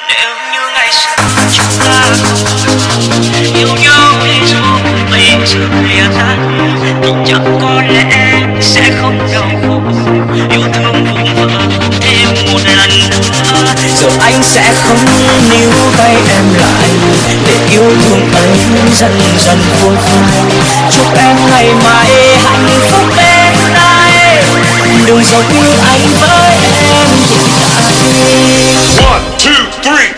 Nếu như ngày xưa chúng ta còn yêu nhau thì dù bây giờ lìa tan thì chẳng có lẽ sẽ không đau khổ. Yêu thương vùng vỡ thêm một lần nữa, giờ anh sẽ không níu tay em lại để yêu thương ấy dần dần vội phai. Chúc em ngày mai hạnh phúc bên ai, đừng giấu yêu anh với em hiện tại.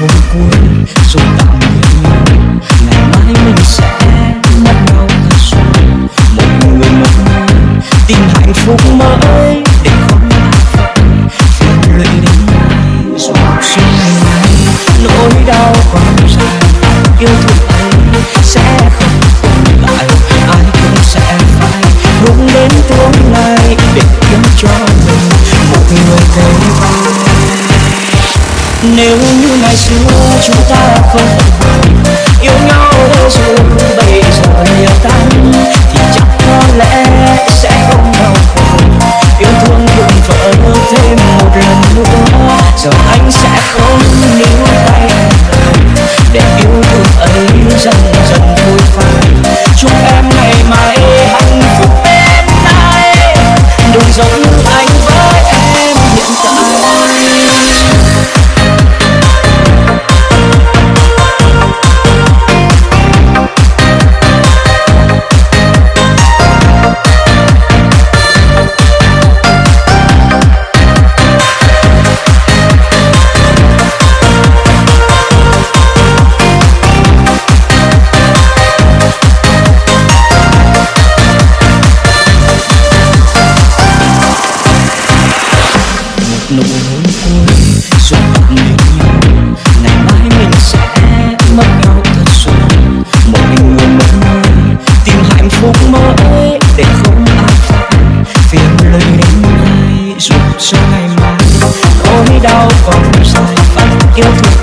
1, 2, 3 Nếu như ngày xưa chúng ta không yêu nhau dù bây giờ lìa tan thì chắc có lẽ sẽ không đau khổ. Yêu thương đừng vỡ thêm một lần nữa, giờ anh sẽ không níu tay em lại để yêu thương ấy dần dần vui phai. Chúc em ngày mai hạnh phúc bên ai, đừng giống anh với em hiện tại. Yêu thương